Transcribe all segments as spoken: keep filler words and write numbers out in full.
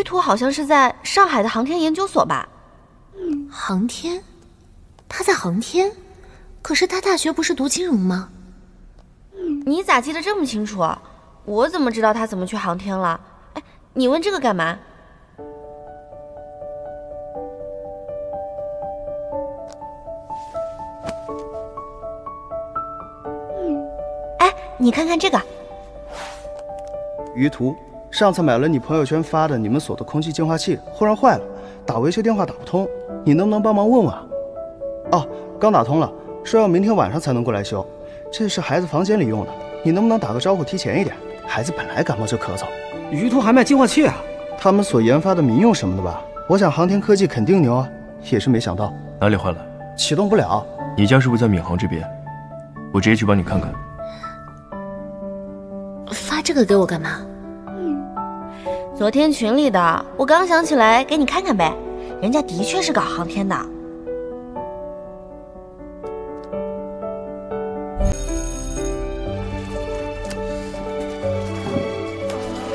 于途好像是在上海的航天研究所吧？嗯，航天？他在航天？可是他大学不是读金融吗？你咋记得这么清楚啊？我怎么知道他怎么去航天了？哎，你问这个干嘛？ 你看看这个，于途，上次买了你朋友圈发的你们所的空气净化器，忽然坏了，打维修电话打不通，你能不能帮忙问问啊？哦，刚打通了，说要明天晚上才能过来修，这是孩子房间里用的，你能不能打个招呼提前一点？孩子本来感冒就咳嗽。于途还卖净化器啊？他们所研发的民用什么的吧？我想航天科技肯定牛啊，也是没想到哪里坏了，启动不了。你家是不是在闵行这边？我直接去帮你看看。 发这个给我干嘛？昨天群里的，我刚想起来给你看看呗。人家的确是搞航天的。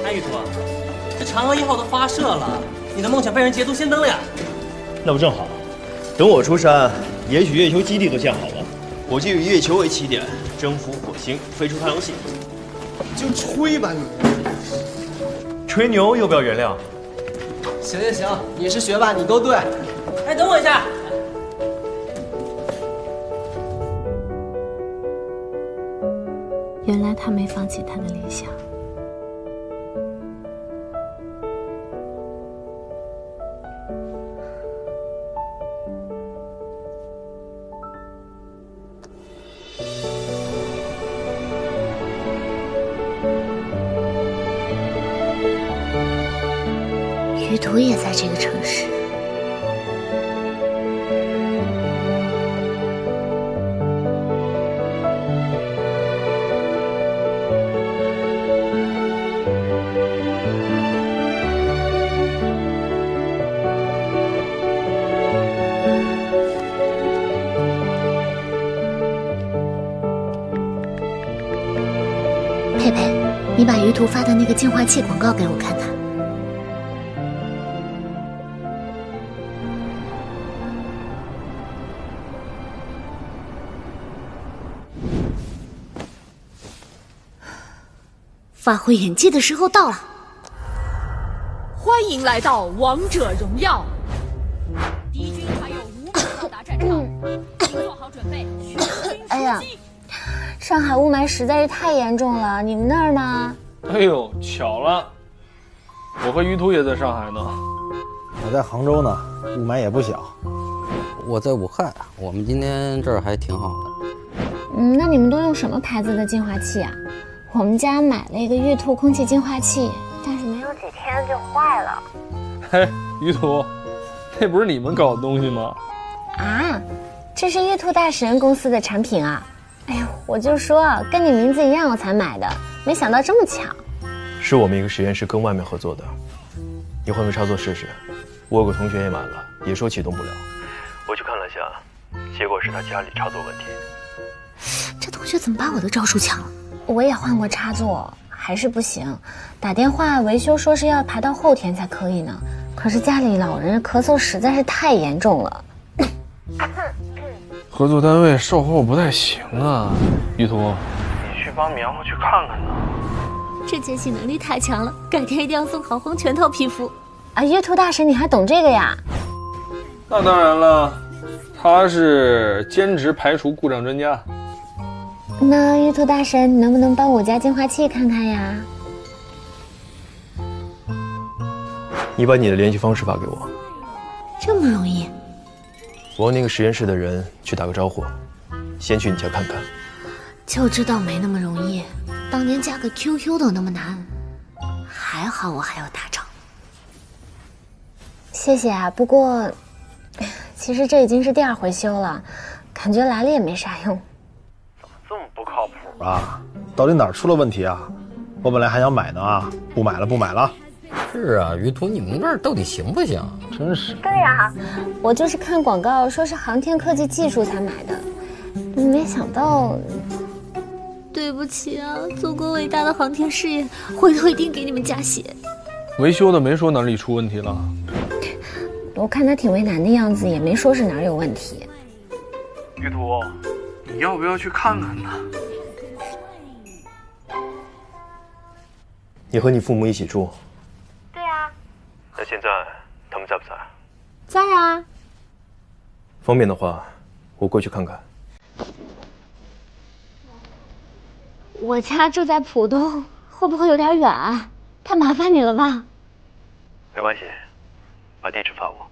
哎，于途，这嫦娥一号都发射了，你的梦想被人捷足先登了呀！那不正好？等我出山，也许月球基地都建好了，我就以月球为起点，征服火星，飞出太阳系。 就吹吧你！吹牛要不要原谅？行行行，你是学霸，你勾兑。哎，等我一下。原来他没放弃他的理想。于途也在这个城市。佩佩，你把于途发的那个净化器广告给我看看。 发挥演技的时候到了，欢迎来到《王者荣耀》。敌军还有五秒到达战场，请做好准备。哎呀，上海雾霾实在是太严重了，你们那儿呢？哎呦，巧了，我和于途也在上海呢。我在杭州呢，雾霾也不小。我在武汉，我们今天这儿还挺好的。嗯，那你们都用什么牌子的净化器啊？ 我们家买了一个玉兔空气净化器，但是没有几天就坏了。嘿，于途，那不是你们搞的东西吗？啊，这是玉兔大神公司的产品啊！哎呦，我就说跟你名字一样我才买的，没想到这么巧。是我们一个实验室跟外面合作的，你换个插座试试。我有个同学也买了，也说启动不了。我去看了下，结果是他家里插座问题。这同学怎么把我的招数抢了？ 我也换过插座，还是不行。打电话维修说是要排到后天才可以呢。可是家里老人咳嗽实在是太严重了。合作单位售后不太行啊，于途，你去帮棉花去看看呢。这间隙能力太强了，改天一定要送好风全套皮肤。啊，于途大神，你还懂这个呀？那当然了，他是兼职排除故障专家。 那玉兔大神，你能不能帮我家净化器看看呀？你把你的联系方式发给我。这么容易？我让那个实验室的人去打个招呼，先去你家看看。就知道没那么容易，当年加个 Q Q 都那么难，还好我还有大招。谢谢啊，不过，其实这已经是第二回修了，感觉来了也没啥用。 这么不靠谱啊！到底哪儿出了问题啊？我本来还想买呢啊，不买了，不买了。是啊，于途，你们这儿到底行不行？真是。对呀、啊，我就是看广告说是航天科技技术才买的，没想到。对不起啊，祖国伟大的航天事业，回头一定给你们加血。维修的没说哪里出问题了。我看他挺为难的样子，也没说是哪儿有问题。玉图，你要不要去看看呢？你和你父母一起住？对啊。那现在他们在不在？在啊。方便的话，我过去看看。 我家住在浦东，会不会有点远啊？太麻烦你了吧？没关系，把地址发我。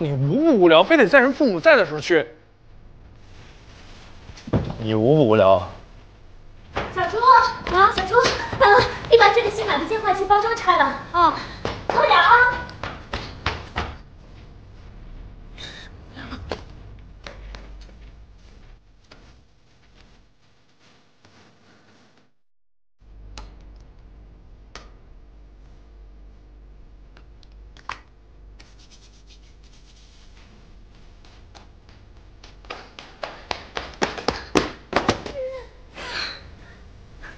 你无不无聊，非得在人父母在的时候去。你无不无聊？小朱啊，小朱，嗯，你把这个新买的净化器包装拆了啊，偷点啊。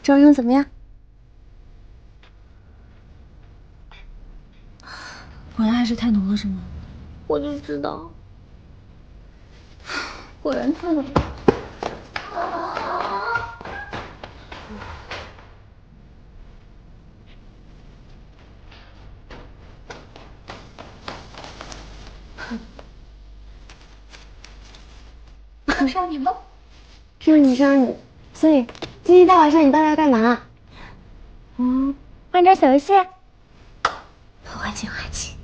这用怎么样？果然还是太浓了，是吗？我就知道，果然太浓了。我上你吧，听你上你，所以。 今天大晚上你到底要干嘛？嗯，玩点小游戏。我玩净化器。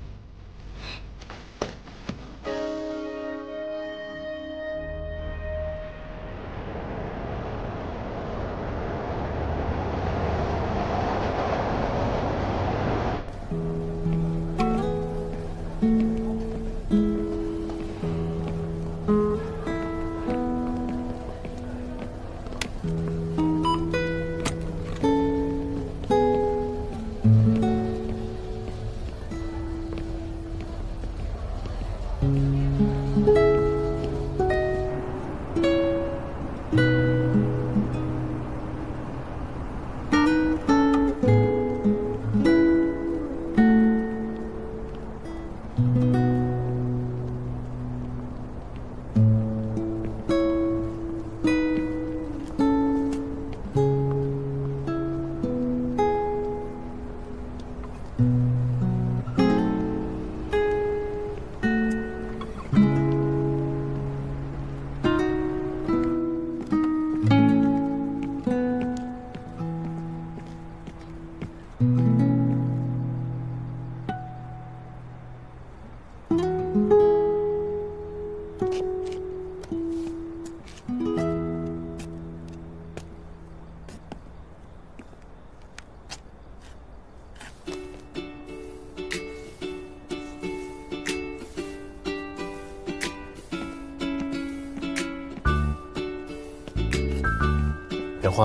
莲花，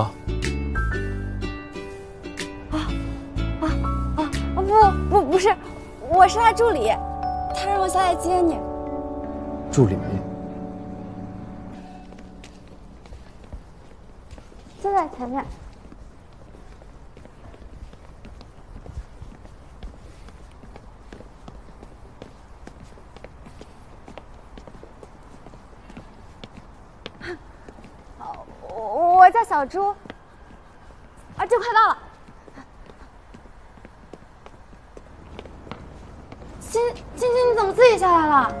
啊啊啊啊！不不不是，我是他助理，他让我下来接你。助理，就在前面。我叫小朱，啊，就快到了。欣欣欣，你怎么自己下来了？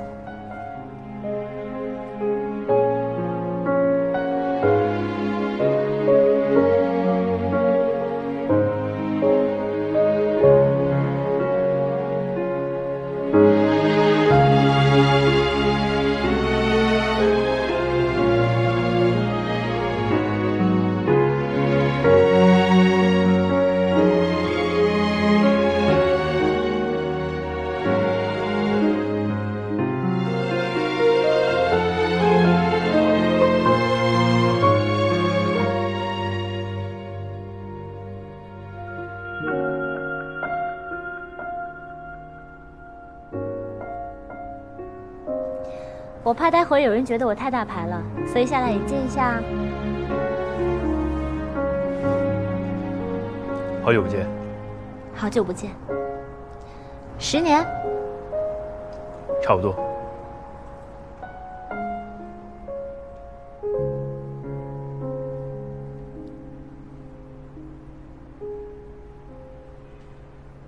我怕待会有人觉得我太大牌了，所以下来引荐一下。好久不见。好久不见。十年。差不多。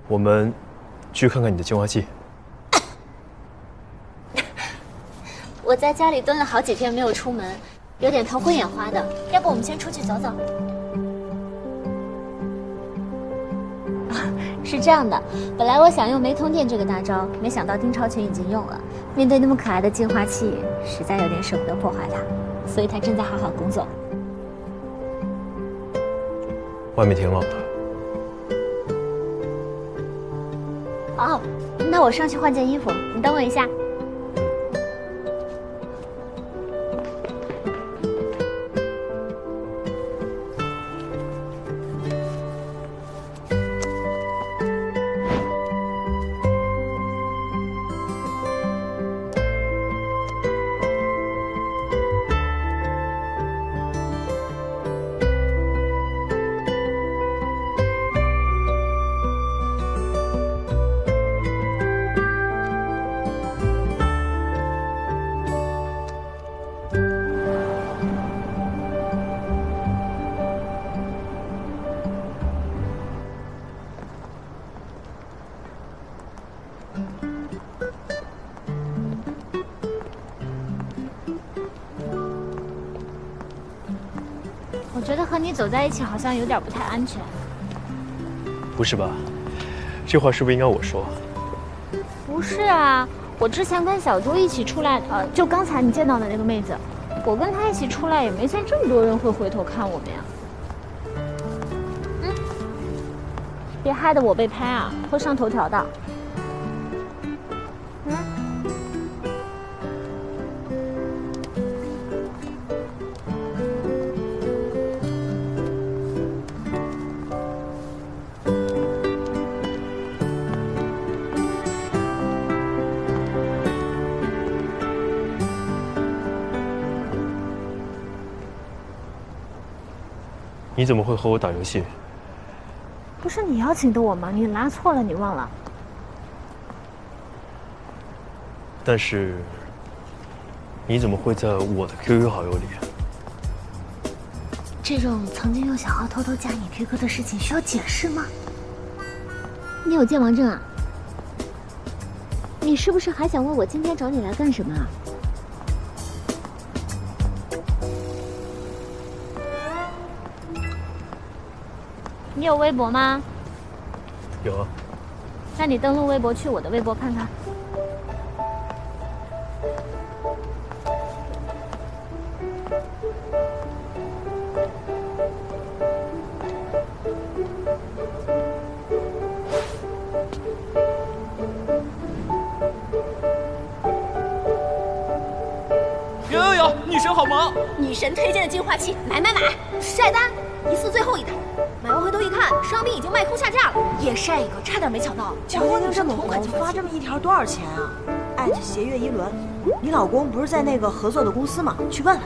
我们去看看你的净化器。 我在家里蹲了好几天没有出门，有点头昏眼花的。要不我们先出去走走？啊，是这样的，本来我想用没通电这个大招，没想到丁超群已经用了。面对那么可爱的净化器，实在有点舍不得破坏它，所以他正在好好工作。外面挺冷的。哦，那我上去换件衣服，你等我一下。 你走在一起好像有点不太安全，不是吧？这话是不是应该我说？不是啊，我之前跟小猪一起出来，呃，就刚才你见到的那个妹子，我跟她一起出来也没见这么多人会回头看我们呀。嗯，别害得我被拍啊，会上头条的。嗯，你怎么会和我打游戏？不是你邀请的我吗？你拉错了，你忘了？但是，你怎么会在我的 Q Q 好友里？这种曾经用小号偷偷加你 Q Q 的事情需要解释吗？你有健忘症啊？你是不是还想问我今天找你来干什么啊？ 你有微博吗？有啊。那你登录微博去我的微博看看。有有有，女神好萌！女神推荐的净化器，买买买！晒单，一次最后一单。 买完回头一看，商品已经卖空下架了。也晒一个，差点没抢到。瞧瞧你这么红，发这么一条多少钱啊？艾特斜月一轮，你老公不是在那个合作的公司吗？去问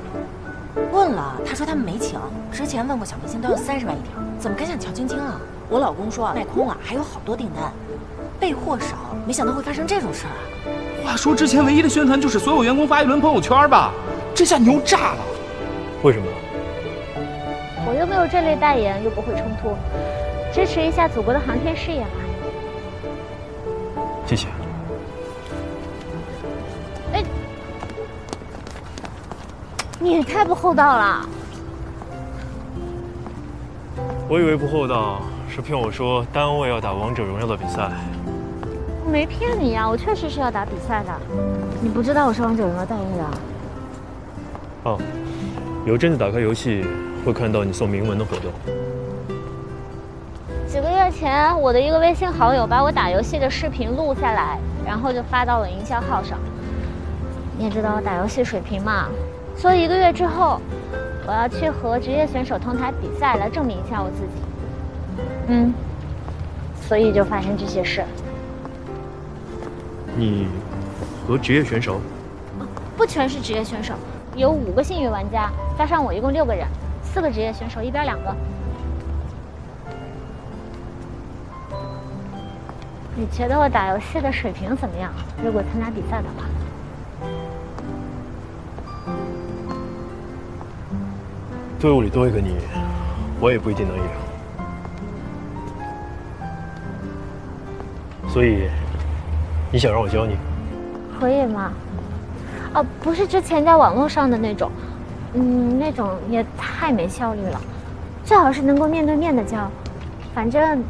问。问了，他说他们没请。之前问过小明星都要三十万一条，怎么敢想乔青青啊？我老公说卖空了，还有好多订单，备货少，没想到会发生这种事儿啊。话说之前唯一的宣传就是所有员工发一轮朋友圈吧？这下牛炸了。为什么？ 我又没有这类代言，又不会冲突，支持一下祖国的航天事业吧。谢谢。哎，你也太不厚道了。我以为不厚道是骗我说单位要打王者荣耀的比赛。我没骗你呀，我确实是要打比赛的。你不知道我是王者荣耀代言人啊？哦，有阵子打开游戏。 会看到你送铭文的活动。几个月前，我的一个微信好友把我打游戏的视频录下来，然后就发到了营销号上。你也知道我打游戏水平嘛，所以一个月之后，我要去和职业选手同台比赛，来证明一下我自己。嗯，所以就发生这些事。你和职业选手？不全是职业选手，有五个幸运玩家，加上我一共六个人，四个职业选手，一边两个。你觉得我打游戏的水平怎么样？如果参加比赛的话。 队伍里多一个你，我也不一定能赢。所以，你想让我教你？可以吗？哦，不是之前在网络上的那种，嗯，那种也太没效率了。最好是能够面对面的教。反正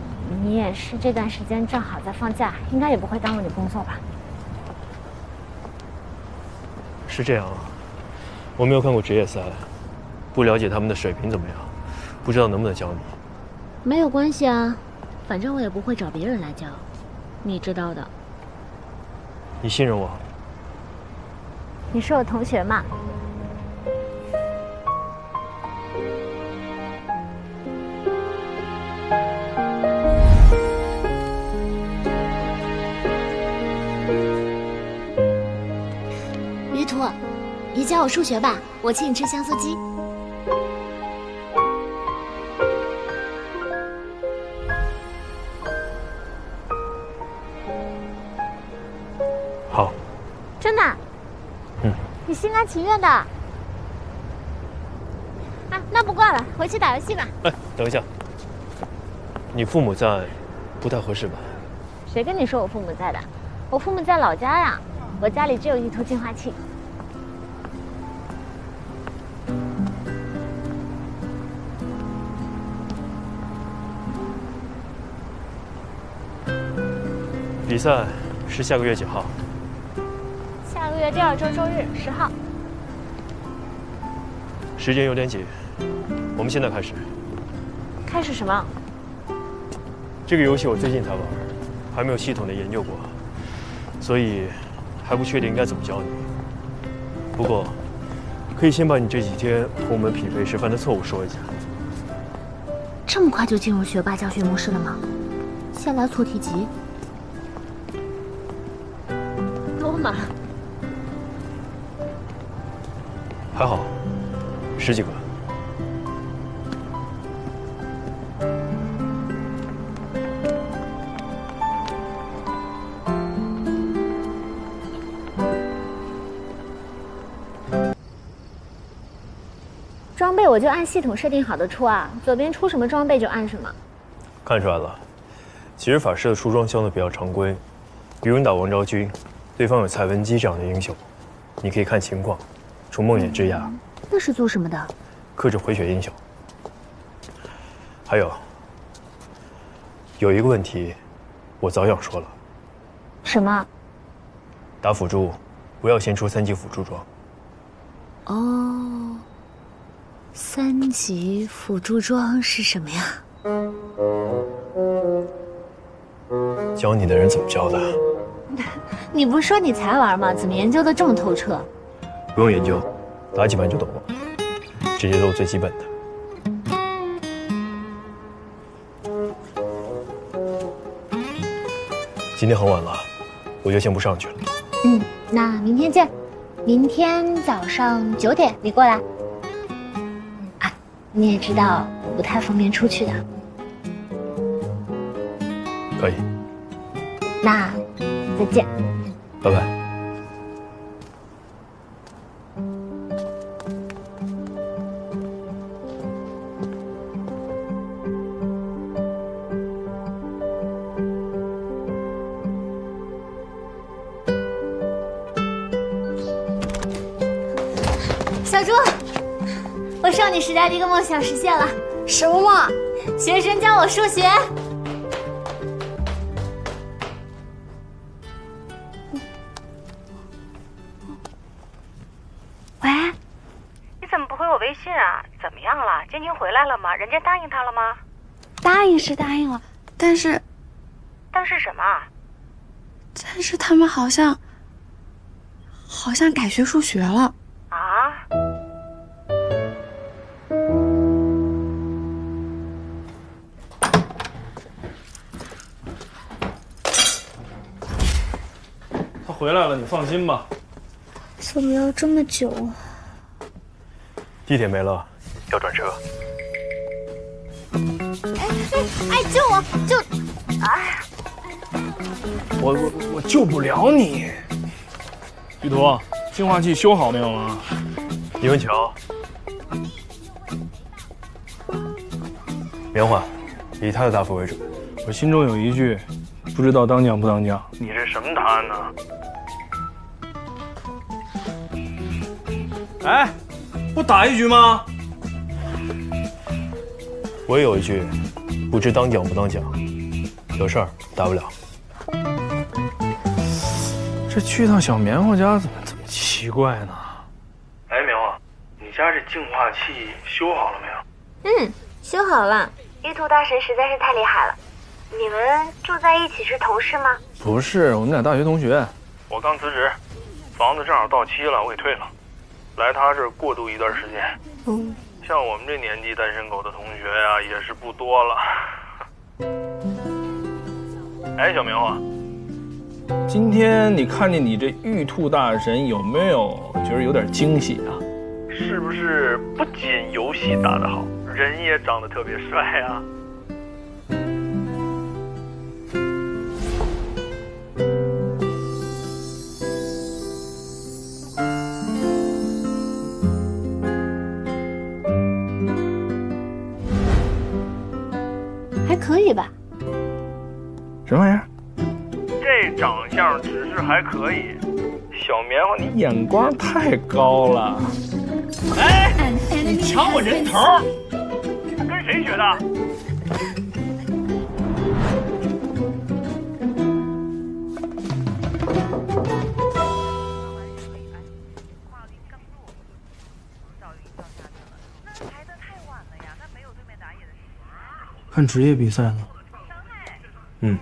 你也是这段时间正好在放假，应该也不会耽误你工作吧？是这样啊，我没有看过职业赛。 不了解他们的水平怎么样，不知道能不能教你。没有关系啊，反正我也不会找别人来教，你知道的。你信任我？你是我同学嘛？于途，你教我数学吧，我请你吃香酥鸡。 好，真的，嗯，你心甘情愿的，啊，那不挂了，回去打游戏吧。哎，等一下，你父母在，不太合适吧？谁跟你说我父母在的？我父母在老家呀，我家里只有一头净化器。比赛是下个月几号？ 第二周周日十号，时间有点紧，我们现在开始。开始什么？这个游戏我最近才玩，还没有系统的研究过，所以还不确定应该怎么教你。不过，可以先把你这几天和我们匹配时犯的错误说一下。这么快就进入学霸教学模式了吗？先来错题集，多嘛。 还好，十几个。装备我就按系统设定好的出啊，左边出什么装备就按什么。看出来了，其实法师的出装相对比较常规，比如你打王昭君，对方有蔡文姬这样的英雄，你可以看情况。 除梦魇之牙，那是做什么的？克制回血英雄。还有，有一个问题，我早想说了。什么？打辅助，不要先出三级辅助装。哦，三级辅助装是什么呀？教你的人怎么教的？你不是说你才玩吗？怎么研究的这么透彻？ 不用研究，打几盘就懂了，这些都是最基本的。今天很晚了，我就先不上去了。嗯，那明天见。明天早上九点你过来。啊，你也知道我不太方便出去的。可以。那再见。拜拜。 少女时代的一个梦想实现了，什么梦？学神教我数学。喂，你怎么不回我微信啊？怎么样了？坚宁回来了吗？人家答应他了吗？答应是答应了，但是，但是什么？但是他们好像，好像改学数学了。啊？ 回来了，你放心吧。怎么要这么久啊？地铁没了，要转车。哎哎哎！救我！救！哎！我我我救不了你。玉图，净化器修好没有啊？李文桥，别换，以他的答复为准。我心中有一句，不知道当讲不当讲。你这什么答案呢？ 哎，不打一局吗？我也有一句，不知当讲不当讲，有事儿打不了。这去趟小棉花家怎么这么奇怪呢？哎，棉花，你家这净化器修好了没有？嗯，修好了。玉兔大神实在是太厉害了。你们住在一起是同事吗？不是，我们俩大学同学。我刚辞职，房子正好到期了，我给退了。 来他这儿过渡一段时间，嗯，像我们这年纪单身狗的同学呀、啊，也是不多了。哎，小明啊，今天你看见你这玉兔大神有没有觉得有点惊喜啊？是不是不仅游戏打得好，人也长得特别帅啊？可以吧？什么玩意儿？这长相只是还可以。小棉花，你眼光太高了。哎，你抢我人头！你跟谁学的？看职业比赛呢？嗯。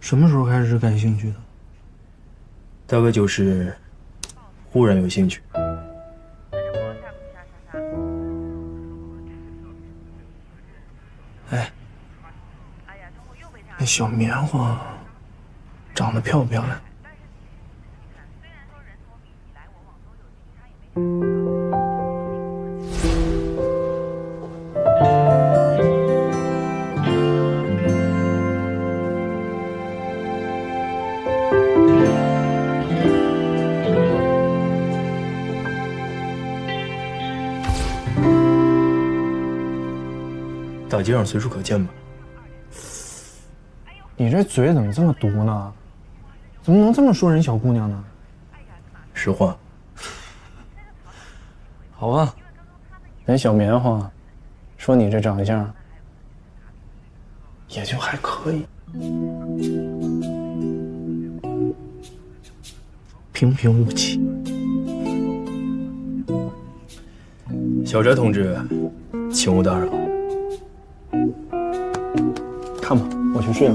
什么时候开始感兴趣的？大概就是忽然有兴趣。哎，那小棉花长得漂不漂亮？ 大街上随处可见吧？你这嘴怎么这么毒呢？怎么能这么说人小姑娘呢？实话。好吧，人小棉花说你这长相也就还可以，平平无奇。小翟同志，请勿打扰。 看吧，我去睡了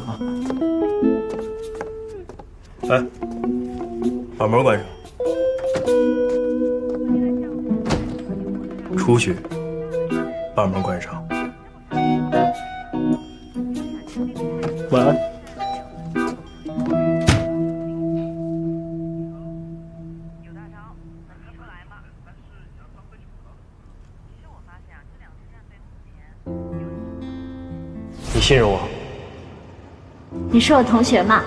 啊！哎，把门关上，出去，把门关上。晚安。你信任我。 你是我同学嘛？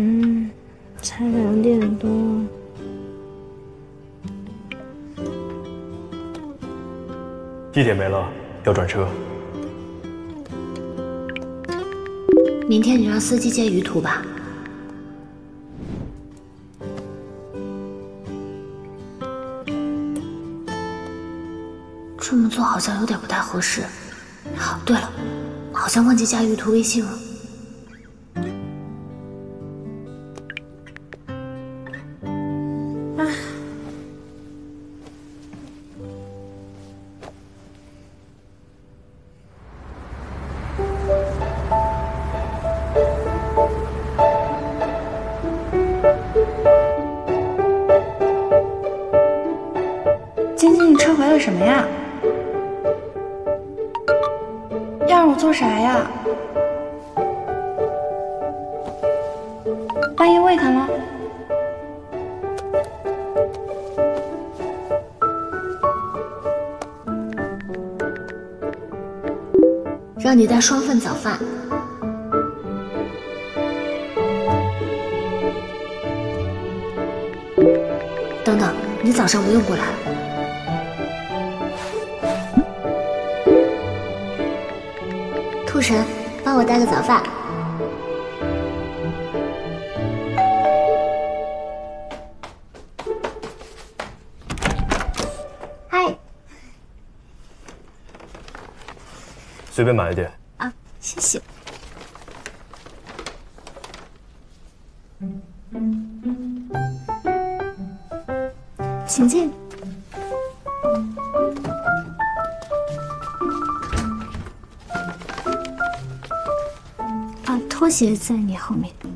嗯，才两点多。地铁没了，要转车。明天你让司机接于途吧。这么做好像有点不太合适。哦，对了，好像忘记加于途微信了。么呀？要让我做啥呀？半夜喂它吗？ 让你带双份早饭。等等，你早上不用过来。兔神，帮我带个早饭。嗨。 随便买一点啊，谢谢。请进。啊，拖鞋在你后面。